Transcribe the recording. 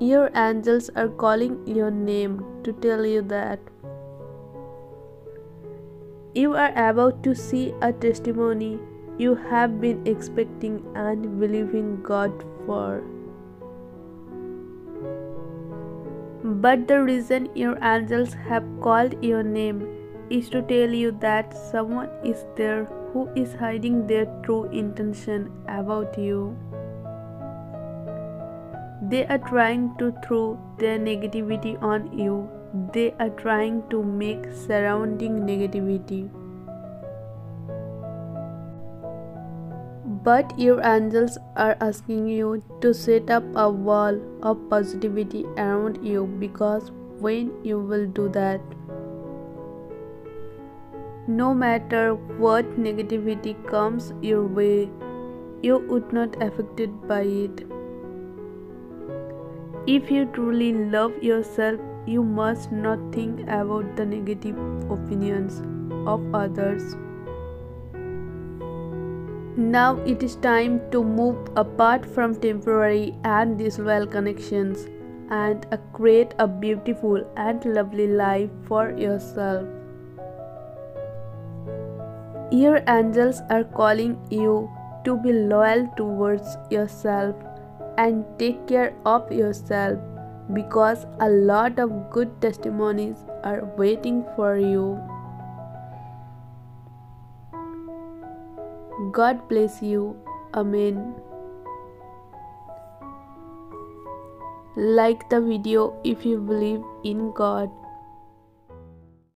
Your angels are calling your name to tell you that you are about to see a testimony you have been expecting and believing God for. But the reason your angels have called your name is to tell you that someone is there who is hiding their true intention about you. They are trying to throw their negativity on you. They are trying to make surrounding negativity. But your angels are asking you to set up a wall of positivity around you, because when you will do that, no matter what negativity comes your way, you would not be affected by it. If you truly love yourself, you must not think about the negative opinions of others. Now it is time to move apart from temporary and disloyal connections and create a beautiful and lovely life for yourself. Your angels are calling you to be loyal towards yourself and take care of yourself, because a lot of good testimonies are waiting for you. God bless you. Amen. Like the video if you believe in God.